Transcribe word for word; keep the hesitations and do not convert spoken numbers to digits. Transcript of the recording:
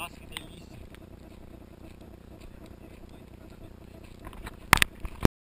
Awesome.